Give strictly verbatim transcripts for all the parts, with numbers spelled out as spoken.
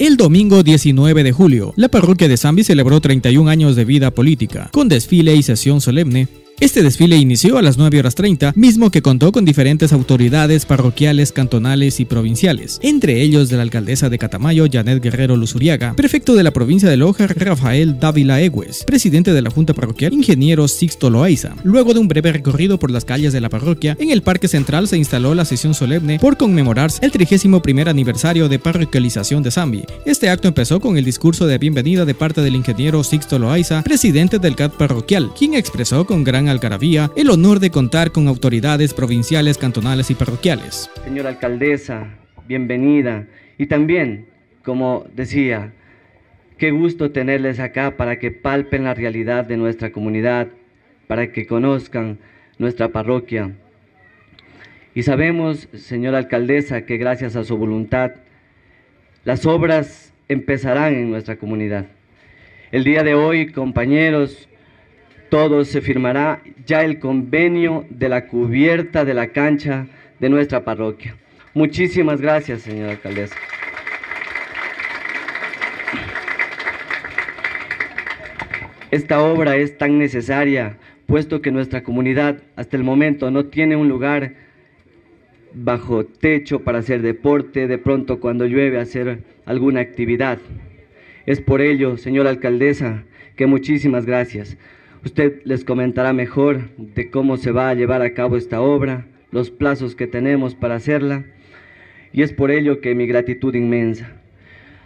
El domingo diecinueve de julio, la parroquia de Zambi celebró treinta y un años de vida política, con desfile y sesión solemne. Este desfile inició a las nueve horas treinta, mismo que contó con diferentes autoridades parroquiales, cantonales y provinciales, entre ellos de la alcaldesa de Catamayo, Janet Guerrero Lusuriaga, prefecto de la provincia de Loja, Rafael Dávila Egues, presidente de la Junta Parroquial, ingeniero Sixto Loaiza. Luego de un breve recorrido por las calles de la parroquia, en el Parque Central se instaló la sesión solemne por conmemorar el trigésimo primer aniversario de parroquialización de Zambi. Este acto empezó con el discurso de bienvenida de parte del ingeniero Sixto Loaiza, presidente del C A D parroquial, quien expresó con gran algarabía el honor de contar con autoridades provinciales, cantonales y parroquiales. Señora alcaldesa, bienvenida, y también, como decía, qué gusto tenerles acá para que palpen la realidad de nuestra comunidad, para que conozcan nuestra parroquia. Y sabemos, señora alcaldesa, que gracias a su voluntad, las obras empezarán en nuestra comunidad. El día de hoy, compañeros, todo se firmará ya el convenio de la cubierta de la cancha de nuestra parroquia. Muchísimas gracias, señora alcaldesa. Esta obra es tan necesaria, puesto que nuestra comunidad hasta el momento no tiene un lugar bajo techo para hacer deporte, de pronto cuando llueve hacer alguna actividad. Es por ello, señora alcaldesa, que muchísimas gracias. Usted les comentará mejor de cómo se va a llevar a cabo esta obra, los plazos que tenemos para hacerla, y es por ello que mi gratitud inmensa.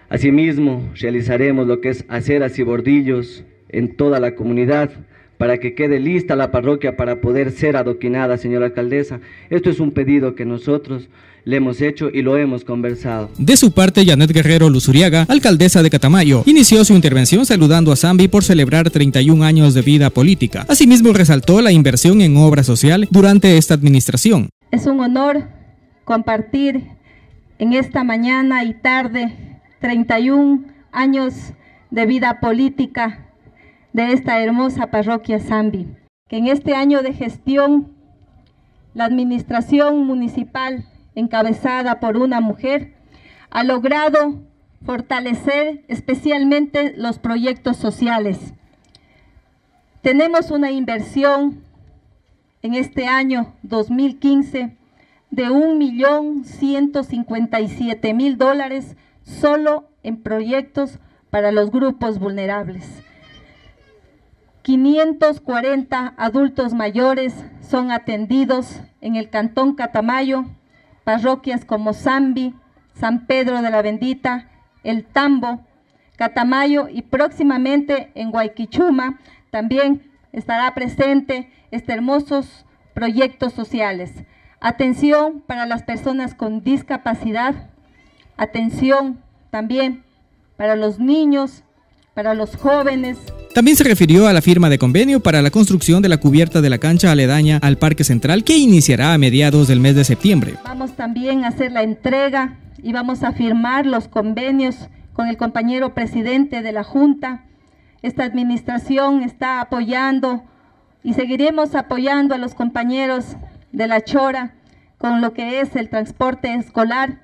Asimismo, realizaremos lo que es aceras y bordillos en toda la comunidad para que quede lista la parroquia para poder ser adoquinada, señora alcaldesa. Esto es un pedido que nosotros le hemos hecho y lo hemos conversado. De su parte, Janet Guerrero Lusuriaga, alcaldesa de Catamayo, inició su intervención saludando a Zambi por celebrar treinta y un años de vida política. Asimismo, resaltó la inversión en obra social durante esta administración. Es un honor compartir en esta mañana y tarde treinta y un años de vida política de esta hermosa parroquia Zambi, que en este año de gestión, la administración municipal encabezada por una mujer, ha logrado fortalecer especialmente los proyectos sociales. Tenemos una inversión en este año dos mil quince de un millón ciento cincuenta y siete mil dólares solo en proyectos para los grupos vulnerables. quinientos cuarenta adultos mayores son atendidos en el Cantón Catamayo. Parroquias como Zambi, San Pedro de la Bendita, El Tambo, Catamayo y próximamente en Guayquichuma también estará presente estos hermosos proyectos sociales. Atención para las personas con discapacidad, atención también para los niños, para los jóvenes. También se refirió a la firma de convenio para la construcción de la cubierta de la cancha aledaña al Parque Central, que iniciará a mediados del mes de septiembre. Vamos también a hacer la entrega y vamos a firmar los convenios con el compañero presidente de la Junta. Esta administración está apoyando y seguiremos apoyando a los compañeros de la Chora con lo que es el transporte escolar.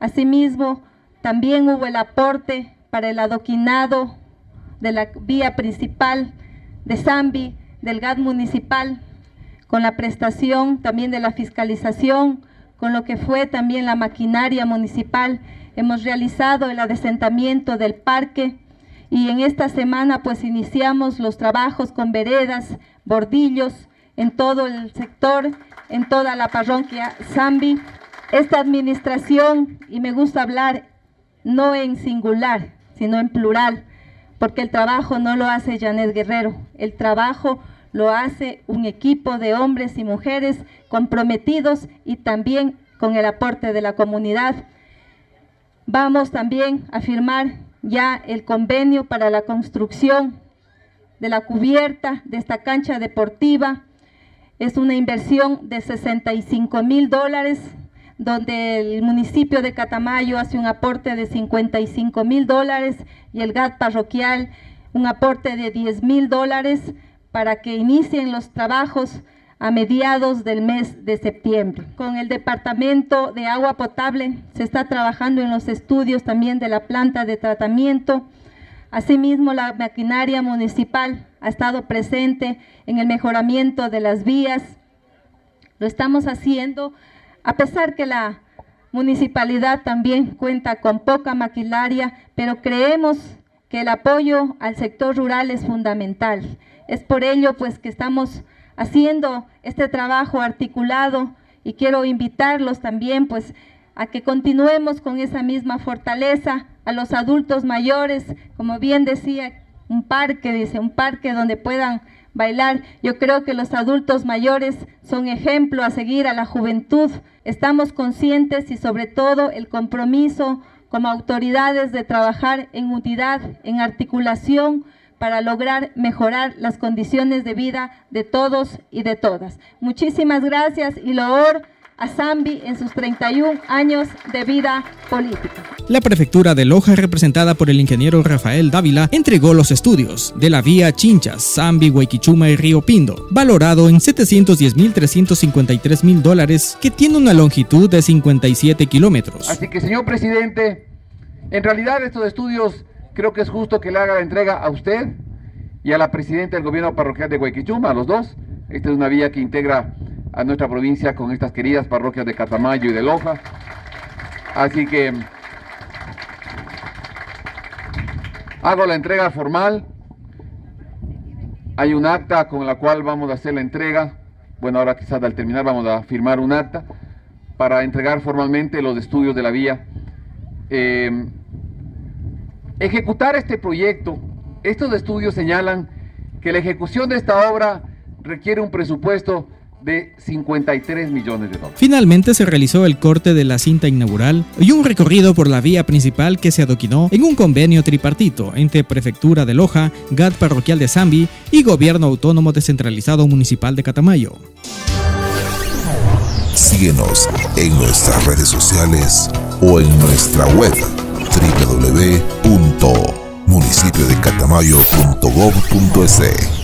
Asimismo, también hubo el aporte para el adoquinado de la vía principal de Zambi, del C A D municipal, con la prestación también de la fiscalización, con lo que fue también la maquinaria municipal. Hemos realizado el adesentamiento del parque y en esta semana pues iniciamos los trabajos con veredas, bordillos, en todo el sector, en toda la parroquia Zambi. Esta administración, y me gusta hablar no en singular, sino en plural, porque el trabajo no lo hace Janet Guerrero, el trabajo lo hace un equipo de hombres y mujeres comprometidos y también con el aporte de la comunidad. Vamos también a firmar ya el convenio para la construcción de la cubierta de esta cancha deportiva. Es una inversión de sesenta y cinco mil dólares, donde el municipio de Catamayo hace un aporte de cincuenta y cinco mil dólares y el C A D parroquial un aporte de diez mil dólares para que inicien los trabajos. a mediados del mes de septiembre. Con el Departamento de Agua Potable se está trabajando en los estudios también de la planta de tratamiento. Asimismo, la maquinaria municipal ha estado presente en el mejoramiento de las vías. Lo estamos haciendo, a pesar que la municipalidad también cuenta con poca maquinaria, pero creemos que el apoyo al sector rural es fundamental. Es por ello pues que estamos haciendo este trabajo articulado, y quiero invitarlos también pues a que continuemos con esa misma fortaleza. A los adultos mayores, como bien decía, un parque, dice, un parque donde puedan bailar. Yo creo que los adultos mayores son ejemplo a seguir a la juventud. Estamos conscientes y sobre todo el compromiso como autoridades de trabajar en unidad, en articulación, para lograr mejorar las condiciones de vida de todos y de todas. Muchísimas gracias y loor a Zambi en sus treinta y un años de vida política. La prefectura de Loja, representada por el ingeniero Rafael Dávila, entregó los estudios de la vía Chinchas, Zambi, Guayquichuma y Río Pindo, valorado en setecientos diez mil trescientos cincuenta y tres mil dólares, que tiene una longitud de cincuenta y siete kilómetros. Así que, señor presidente, en realidad estos estudios creo que es justo que le haga la entrega a usted y a la presidenta del gobierno parroquial de Guayquichuma, a los dos. Esta es una vía que integra a nuestra provincia con estas queridas parroquias de Catamayo y de Loja. Así que hago la entrega formal. Hay un acta con la cual vamos a hacer la entrega. Bueno, ahora quizás al terminar vamos a firmar un acta para entregar formalmente los estudios de la vía. Eh, Ejecutar este proyecto, estos estudios señalan que la ejecución de esta obra requiere un presupuesto de cincuenta y tres millones de dólares. Finalmente se realizó el corte de la cinta inaugural y un recorrido por la vía principal que se adoquinó en un convenio tripartito entre Prefectura de Loja, C A D Parroquial de Zambi y Gobierno Autónomo Descentralizado Municipal de Catamayo. Síguenos en nuestras redes sociales o en nuestra web doble u doble u doble u punto municipio de catamayo punto gov punto es.